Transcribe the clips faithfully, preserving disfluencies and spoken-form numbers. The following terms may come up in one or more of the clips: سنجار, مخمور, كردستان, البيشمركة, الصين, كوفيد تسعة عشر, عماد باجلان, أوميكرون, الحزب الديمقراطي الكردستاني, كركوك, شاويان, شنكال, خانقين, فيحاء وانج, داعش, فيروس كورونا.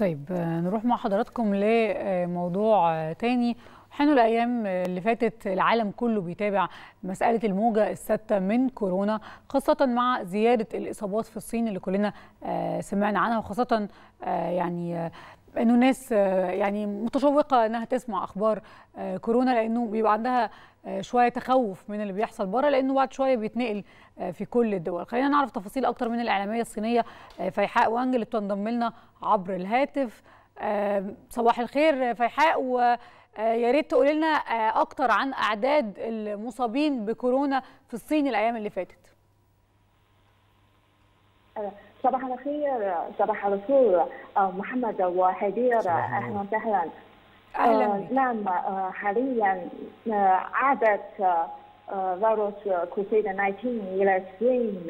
طيب نروح مع حضراتكم لموضوع تاني حين الأيام اللي فاتت العالم كله بيتابع مسألة الموجة السادسة من كورونا، خاصة مع زيادة الإصابات في الصين اللي كلنا سمعنا عنها، وخاصة يعني إنه الناس يعني متشوقة إنها تسمع أخبار كورونا لأنه بيبقى عندها شوية تخوف من اللي بيحصل بره، لأنه بعد شوية بيتنقل في كل الدول. خلينا نعرف تفاصيل أكتر من الإعلامية الصينية فيحاء وانج اللي بتنضم لنا عبر الهاتف. صباح الخير فيحاء، و يا ريت تقول لنا اكتر عن اعداد المصابين بكورونا في الصين الايام اللي فاتت. صباح الخير، صباح الخير محمد وحدير، اهلا وسهلا. اهلا. نعم، حاليا عادت فيروس كوفيد تسعة عشر الى الصين،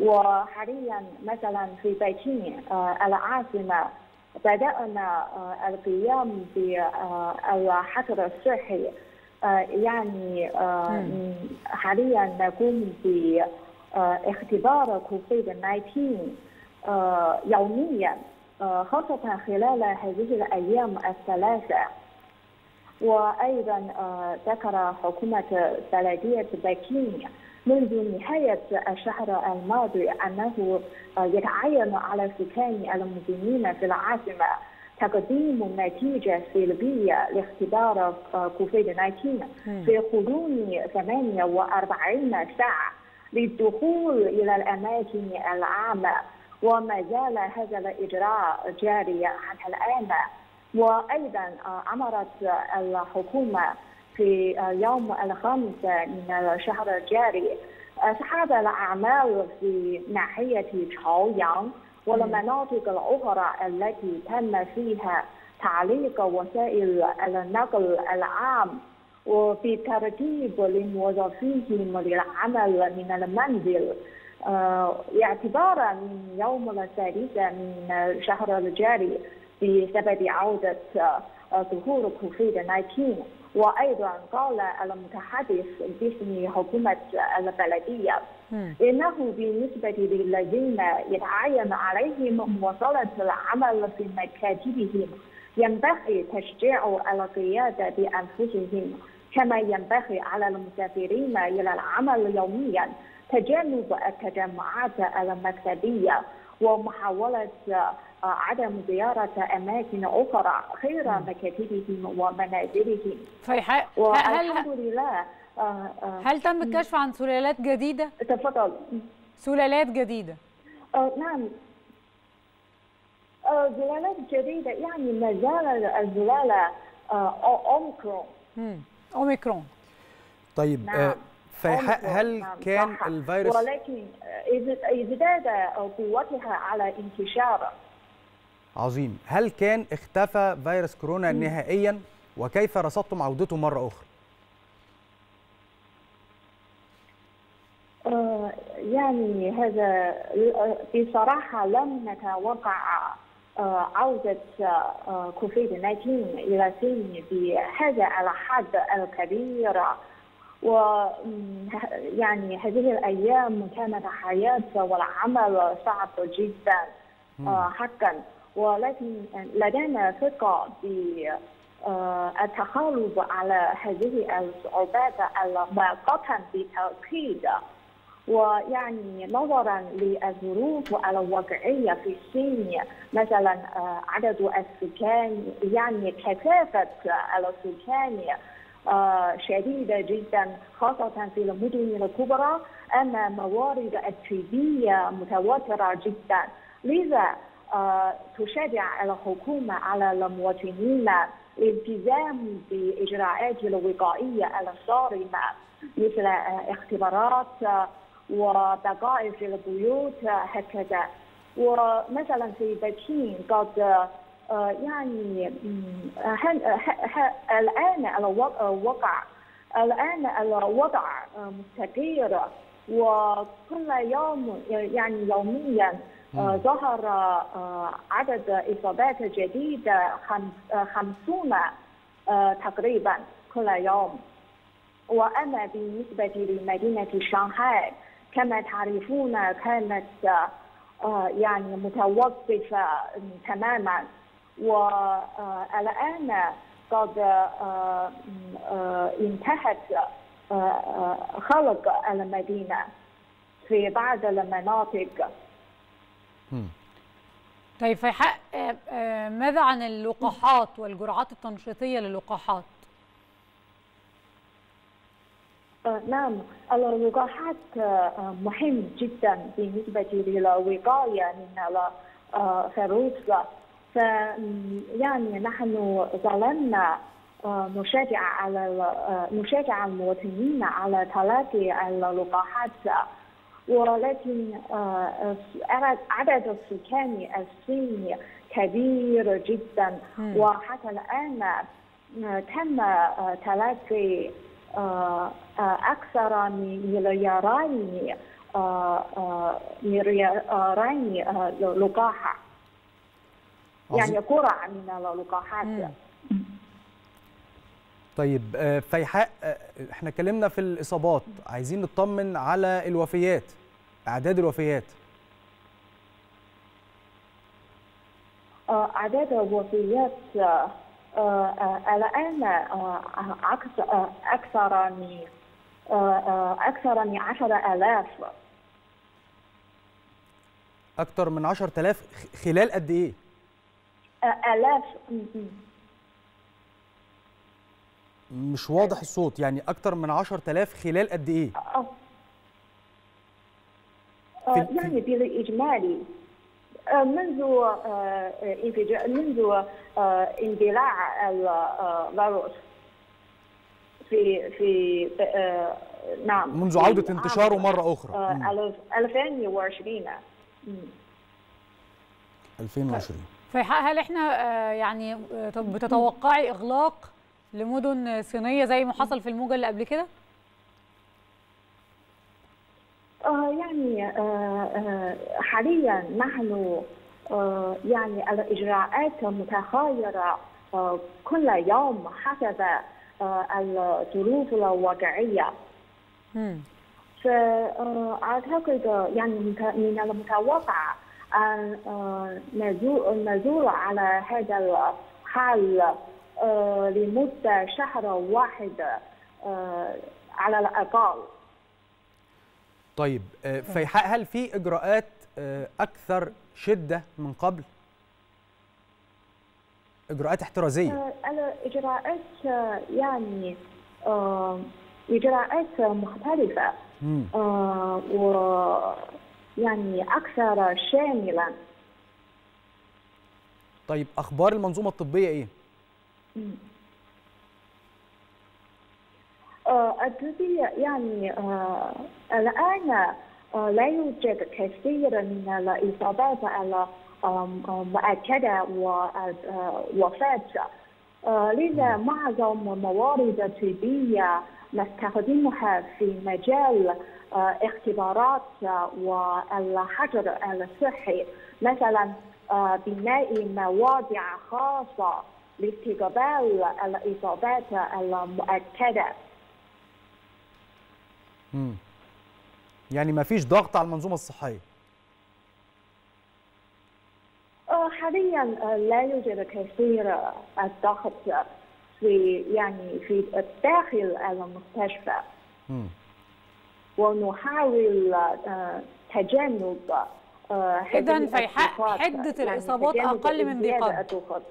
وحاليا مثلا في بكين العاصمه بدأنا القيام بالحظر الصحي، يعني حاليا نقوم باختبار كوفيد تسعة عشر يوميا، خاصة خلال هذه الأيام الثلاثة. وأيضا ذكر حكومة بلدية بكين منذ نهاية الشهر الماضي أنه يتعين على سكان المدنيين في العاصمة تقديم نتيجة سلبية لاختبار كوفيد تسعة عشر في غضون ثمانية وأربعين ساعة للدخول إلى الأماكن العامة، وما زال هذا الإجراء جاري حتى الآن. وأيضا أمرت الحكومة في يوم الخامس من الشهر الجاري أصحاب الأعمال في ناحية شاويان والمناطق الأخرى التي تم فيها تعليق وسائل النقل العام وبترتيب لموظفيهم للعمل من المنزل اعتبارا من يوم الثالث من الشهر الجاري بسبب عودة ظهور كوفيد تسعة عشر. وأيضا قال المتحدث باسم حكومة البلدية إنه بالنسبة للذين يتعين عليهم مواصلة العمل في مكاتبهم ينبغي تشجيع القيادة بأنفسهم، كما ينبغي على المسافرين إلى العمل يوميا تجنب التجمعات المكتبية ومحاولة عدم زيارة أماكن أخرى غير مكاتبهم ومنازلهم. فيحاء، والحمد لله. آه آه هل تم الكشف عن سلالات جديدة؟ تفضل. سلالات جديدة. آه نعم. آه سلالات جديدة، يعني ما زال السلالة آه أوميكرون. أوميكرون. طيب. نعم. آه هل كان الفيروس ولكن ازداد قوتها على انتشاره؟ عظيم. هل كان اختفى فيروس كورونا مم. نهائيا، وكيف رصدتم عودته مرة أخرى؟ آه يعني هذا بصراحة لم نتوقع آه عودة آه كوفيد تسعة عشر إلى الصين بهذا الحد الكبير، ويعني هذه الأيام كانت الحياة والعمل صعب جدا آه حقا، ولكن لدينا ثقة بالتغلب على هذه الصعوبات المؤقتة بالتأكيد. ويعني نظرا للظروف الواقعية في الصين، مثلا عدد السكان يعني كثافة السكان شديدة جدا، خاصة في المدن الكبرى، أما موارد الطبية متواترة جدا، لذا تشجع الحكومة على المواطنين الالتزام بالإجراءات الوقائية الصارمة مثل اختبارات وبقاء في البيوت هكذا. ومثلا في بكين قد يعني الآن الوضع الآن الوضع مستقر، وكل يوم يعني يوميا ظهر عدد إصابات جديدة خمسون تقريبا كل يوم. وأما بالنسبة لمدينة شانغهاي كما تعرفون كانت يعني متوقفة تماما، والآن قد انتهت خلق المدينة في بعض المناطق. طيب فيحاء، ماذا عن اللقاحات والجرعات التنشيطية للقاحات؟ نعم، اللقاحات مهم جدا بالنسبة للوقاية من الفيروس، فيعني نحن ظلنا نشجع على نشجع المواطنين على تلقي اللقاحات، ولكن عدد السكان الصيني كبير جدا، وحتى الآن تم تلقي أكثر من مليارين مليارين لقاحة، يعني قرعة من اللقاحات. طيب فيحاء، احنا اتكلمنا في الإصابات، عايزين نطمن على الوفيات، أعداد الوفيات. أعداد الوفيات الآن أكثر من أكثر من عشرة آلاف. أكثر من عشرة آلاف خلال قد إيه؟ آلاف. مش واضح الصوت، يعني أكثر من عشرة آلاف خلال قد إيه؟ آه. آه يعني بالإجمالي منذ منذ اندلاع الفيروس في في نعم منذ عودة انتشاره مرة أخرى ألفين وعشرين ألفين وعشرين. فيحاء، هل احنا يعني بتتوقعي إغلاق لمدن صينية زي ما حصل في الموجة اللي قبل كده؟ يعني حاليا نحن يعني الإجراءات متغيرة كل يوم حسب الظروف الواقعية. فأعتقد يعني من المتوقع أن نزور على هذا الحال لمدة شهر واحد على الأقل. طيب فيحاء، هل في إجراءات أكثر شدة من قبل؟ إجراءات احترازية؟ الإجراءات يعني إجراءات مختلفة ويعني أكثر شاملا. طيب أخبار المنظومة الطبية إيه؟ الطبية يعني الآن لا يوجد كثير من الإصابات المؤكدة والوفاة، لذا معظم الموارد الطبية نستخدمها في مجال اختبارات والحجر الصحي، مثلا بناء مواضع خاصة لاستقبال الإصابات المؤكدة. امم يعني ما فيش ضغط على المنظومة الصحية؟ حاليا لا يوجد كثير الضغط في يعني في داخل المستشفى. امم ونحاول تجنب إذا فيحاء حدة الإصابات يعني أقل من دي قبل.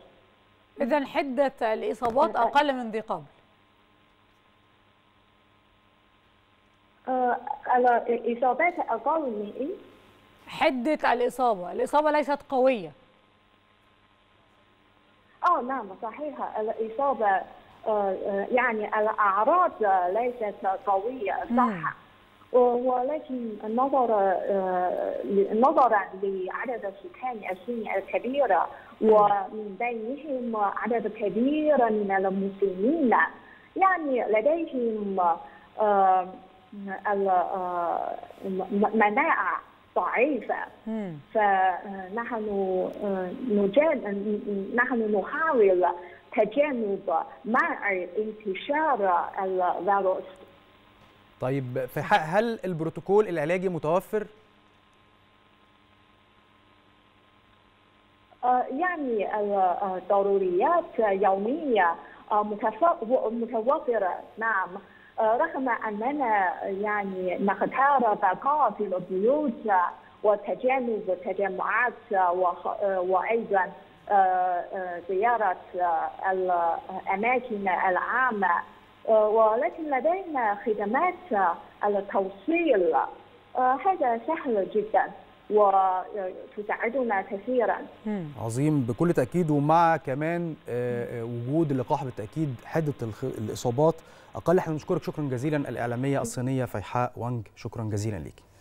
إذا حدة الإصابات أقل من دي قبل. الإصابات أقل من إيه؟ حدة الإصابة، الإصابة ليست قوية. آه نعم صحيح، الإصابة يعني الأعراض ليست قوية صح، ولكن نظرا نظرا لعدد السكان الصيني الكبير ومن بينهم عدد كبير من المسلمين، يعني لديهم المناعة ضعيفة، فنحن نحن نحاول تجنب مع انتشار الفيروس. طيب فيحاء، هل البروتوكول العلاجي متوفر؟ يعني ضروريات يومية متوفرة. نعم، رغم أننا يعني نختار بقاء في البيوت وتجنب التجمعات وأيضا زيارة الأماكن العامة، ولكن لدينا خدمات التوصيل هذا سهل جدا وتساعدنا كثيرا. عظيم بكل تأكيد، ومع كمان وجود اللقاح بالتأكيد حدة الإصابات أقل. احنا بنشكرك شكرا جزيلا الإعلامية الصينية فيحاء وانج، شكرا جزيلا ليك.